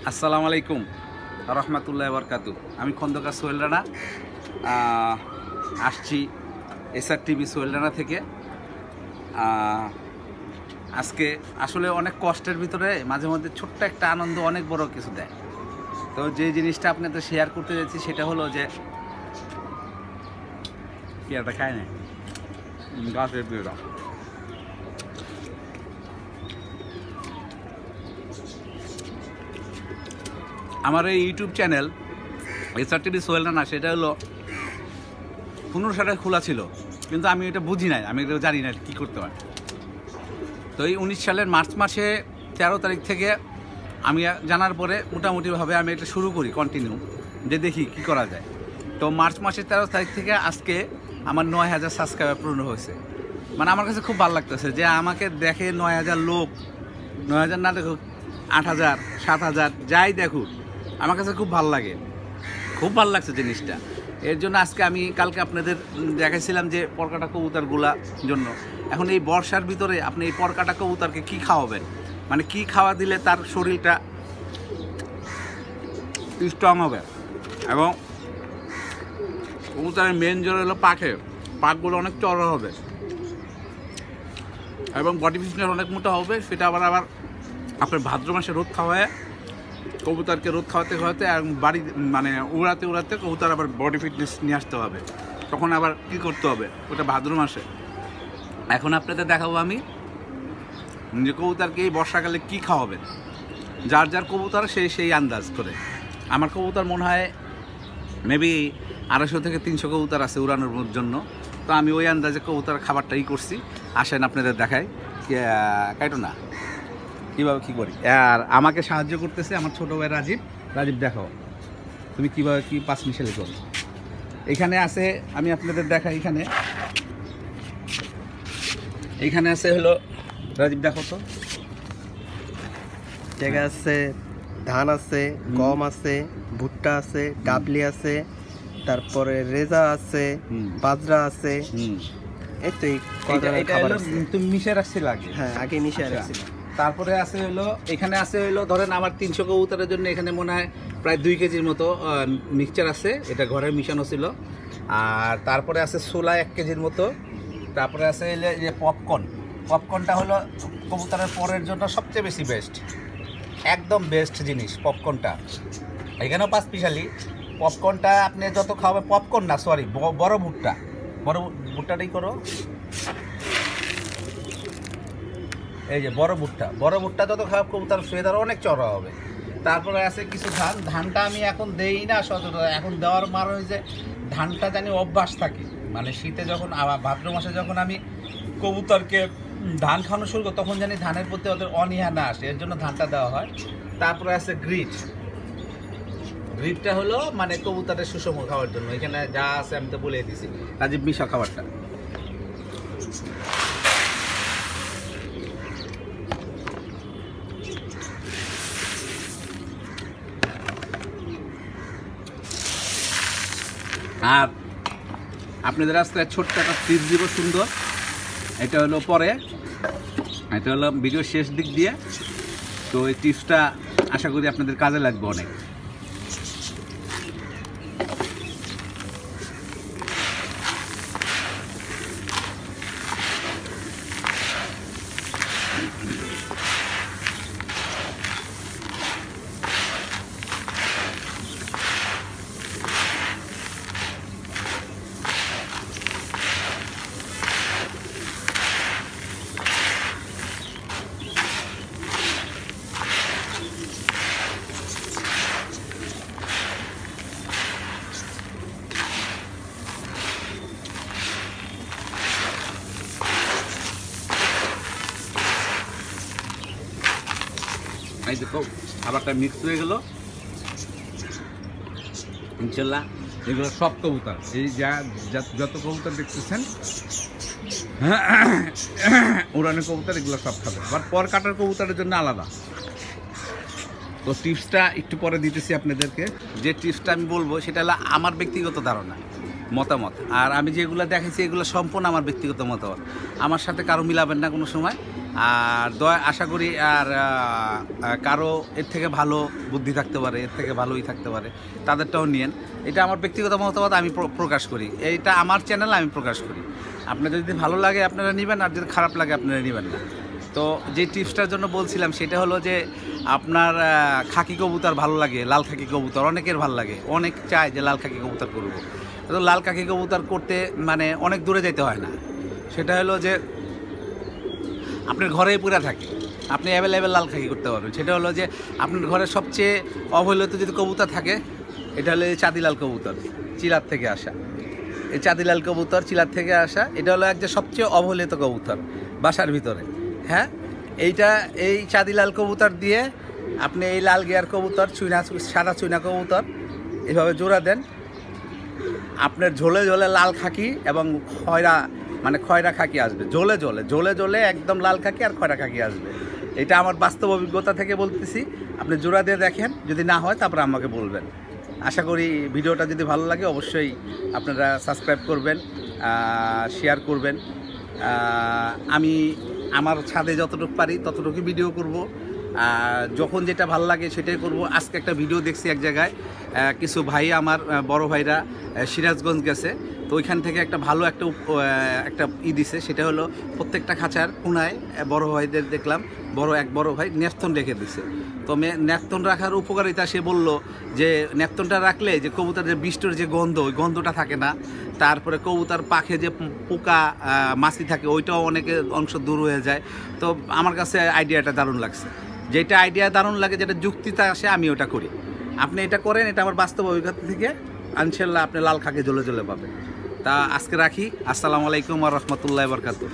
Assalamualaikum warahmatullahi wabarakatuh. Ami Khandakar Soheil Rana আসছি SR TV Shohel Rana থেকে। আজকে আসলে অনেক কষ্টের ভিতরে মাঝে মধ্যে ছোট্ট একটা আনন্দ অনেক বড় কিছু দেয়। তো যে জিনিসটা আপনাদের শেয়ার করতে যাচ্ছি সেটা হলো যে পেয়ারাটা খায় না গাছের পেয়ারা। हमारे YouTube channel SR TV Sohel Rana से हलो 15 साले खोला छिलो किन्तु आमी एटा बुझी ना जानी ना कि करते हैं। तो 19 साल मार्च मासे 13 तारीख थेके आमी जानार परे मोटामुटी भावे आमी एटा शुरू करी कन्टिन्यू जे देखी कि करा जाए। तो मार्च मासे 13 तारीख थेके आजके आमार 9000 सबसक्राइबार पूर्ण होयेछे। माने आमार काछे खूब भालो लागतेछे जे आमाके देखे 9000 लोक, 9000 ना देखो 8000 7000 जाई देखो আমার কাছে খুব ভালো লাগে, খুব ভালো লাগছে জিনিসটা। এর জন্য আজকে আমি কালকে আপনাদের দেখাইছিলাম যে পরকাটা কবুতরগুলা জন্য এখন এই বর্ষার ভিতরে আপনি এই পরকাটা কবুতরকে কি খাওয়াবেন, মানে কি খাওয়া দিলে তার শরীরটা স্ট্রং হবে। এবং কবুতরের মেন জোর হলো পাখে, পাখগুলো অনেক চড়া হবে এবং বডি ফিটনেস অনেক মোটা হবে। সেটা আবার আপনার ভাদ্র মাসে রোদ খাওয়ায় कबूतर के रोद खावाते खावाते बाड़ी माने उड़ाते उड़ाते कबूतर आबार बडी फिटनेस निये आसते होबे। तखन आबार कि करते होबे ओटा भाद्र मासे। एखन आपनादेर देखाबो आमी जे कबूतरके एई बर्षाकाले कि खावाबेन, जार जार कबूतर सेई आन्दाज करे। आमार कबूतर मने हय मेबी 250 থেকে 300 कबूतर आछे उड़ानोर जन्य। तो आमी ओई आन्दाजे कबूतर खाबारटाई करछि। आसेन आपनादेर देखाई काटो ना কিভাবে কি করি। আর আমাকে সাহায্য করতেছে আমার ছোট ভাই রাজীব। রাজীব দেখো তুমি কিভাবে কি পাঁচ মিশালে করো। এখানে আছে আমি আপনাদের দেখাই, এখানে এখানে আছে হলো রাজীব দেখো তো জায়গা আছে, ধান আছে, গম আছে, ভুট্টা আছে, ডাবলি আছে, তারপরে রেজা আছে, বাজরা আছে। এই তো এটা তুমি মিশে রাখছিল আগে? হ্যাঁ আগে মিশে রাখছিল। তারপরে আছে হলো এখানে আছে হলো ধরেন আমার 300 কবুতরের জন্য এখানে মনে হয় প্রায় 2 কেজির মতো মিক্সচার আছে, এটা ঘরে মিশানো ছিল। আর তারপরে আছে ছোলা 1 কেজির মতো। তারপরে আছে যে পপকর্ন, পপকর্নটা হলো কবুতরের পরের জন্য সবচেয়ে বেশি বেস্ট, একদম বেস্ট জিনিস পপকর্নটা। এখানেও 5 পিশালি পপকর্নটা আপনি যত খাওয়াবে, পপকর্ন না সরি বড় ভুট্টা, বড় ভুট্টাটাই করো। এই যে বড় ভুট্টা, বড় ভুট্টা যত খারাপ কবুতর ফেদার অনেক চড়া হবে। তারপরে আছে কিছু ধান, ধানটা আমি এখন দেই না সচরাচর, এখন দেওয়ার মার হয়েছে ধানটা জানি অভ্যাস থাকে। মানে শীতে যখন ভাদ্র মাসে যখন আমি কবুতরকে ধান খাওয়ানো শুরু করি তখন জানি ধানের প্রতি ওদের অনীহা না আসে, এর জন্য ধানটা দেওয়া হয়। তারপরে আছে গ্রিট, গ্রিটটা হলো মানে কবুতরের সুষম খাওয়ার জন্য। এখানে যা আছে আমি তো বলে দিয়েছি। রাজীব মিশা খাবারটা আর আপনাদের আজকে ছোট্ট একটা টিপস দিব সুন্দর। এটা হলো পরে, এটা হলো ভিডিও শেষ দিক দিয়ে। তো এই টিপসটা আশা করি আপনাদের কাজে লাগবে অনেক। এই দেখো খাবারটা মিক্স হয়ে গেল ইনশাল্লাহ। এগুলো সব কবুতর, এই যা যত কবুতর দেখতেছেন উড়ানো কবুতর এগুলো সব খাবে। আবার পর কাটার কবুতরের জন্য আলাদা। তো টিপসটা একটু পরে দিতেছি আপনাদেরকে। যে টিপসটা আমি বলবো সেটা হলো আমার ব্যক্তিগত ধারণা মতামত, আর আমি যেগুলো দেখেছি এগুলো সম্পূর্ণ আমার ব্যক্তিগত মতামত। আমার সাথে কারো মিলাবেন না কোনো সময়। আর দয়া আশা করি আর কারো এর থেকে ভালো বুদ্ধি থাকতে পারে, এর থেকে ভালোই থাকতে পারে, তাদেরটাও নিয়েন। এটা আমার ব্যক্তিগত মতামত, আমি প্রকাশ করি, এইটা আমার চ্যানেল, আমি প্রকাশ করি। আপনাদের যদি ভালো লাগে আপনারা নেবেন, আর যদি খারাপ লাগে আপনারা নেবেন না। তো যে টিপসটার জন্য বলছিলাম সেটা হলো যে আপনার খাকি কবুতর ভালো লাগে, লাল খাকি কবুতর অনেকের ভালো লাগে, অনেক চায় যে লাল খাকি কবুতর করব। তো লাল খাকি কবুতর করতে মানে অনেক দূরে যেতে হয় না, সেটা হলো যে আপনার ঘরেই পুরা থাকে, আপনি অ্যাভেলেবেল লাল খাকি করতে পারবেন। সেটা হলো যে আপনার ঘরে সবচেয়ে অবহেলিত যদি কবুতর থাকে, এটা হলো চাঁদিলাল কবুতর, চিলার থেকে আসা। এই চাঁদিলাল কবুতর চিলার থেকে আসা, এটা হলো একটা সবচেয়ে অবহেলিত কবুতর বাসার ভিতরে। হ্যাঁ, এইটা এই চাঁদিলাল কবুতর দিয়ে আপনি এই লাল গিয়ার কবুতর, চুইনা সাদা চুইনা কবুতর এভাবে জোড়া দেন, আপনার ঝোলে ঝোলে লাল খাকি এবং খয়রা, মানে খয়রা খাকি আসবে, ঝোলে ঝোলে ঝোলে ঝোলে একদম লাল খাকি আর খয়রা খাকি আসবে। এটা আমার বাস্তব অভিজ্ঞতা থেকে বলতেছি, আপনি জোড়া দিয়ে দেখেন, যদি না হয় তারপরে আমাকে বলবেন। আশা করি ভিডিওটা যদি ভালো লাগে অবশ্যই আপনারা সাবস্ক্রাইব করবেন, শেয়ার করবেন। আমি আমার ছাদে যতটুকু পারি ততটুকুই ভিডিও করব, যখন যেটা ভালো লাগে সেটাই করব। আজকে একটা ভিডিও দেখছি এক জায়গায়, কিছু ভাই আমার বড় ভাইরা সিরাজগঞ্জ গেছে, তো ওইখান থেকে একটা ভালো একটা দিছে, সেটা হলো প্রত্যেকটা খাঁচার কোনায় বড় ভাইদের দেখলাম বড় ভাই ন্যাপথন রেখে দিছে। তো ন্যাপথন রাখার উপকারিতা সে বলল যে ন্যাপথনটা রাখলে যে কবুতর যে বৃষ্টির যে গন্ধ, ওই গন্ধটা থাকে না, তারপরে কবুতর পাখে যে পোকা মাছি থাকে ওইটাও অনেকে অংশ দূর হয়ে যায়। তো আমার কাছে আইডিয়াটা দারুণ লাগছে, যেটা আইডিয়া দারুণ লাগে, যেটা যুক্তিতে আসে আমি ওটা করি। আপনি এটা করেন, এটা আমার বাস্তব অভিজ্ঞতা থেকে, ইনশাল্লাহ আপনি লাল খাকি জ্বলে জ্বলে পাবেন। তা আজকে রাখি, আসসালামু আলাইকুম ওয়া রাহমাতুল্লাহি ওয়া বারাকাতুহু।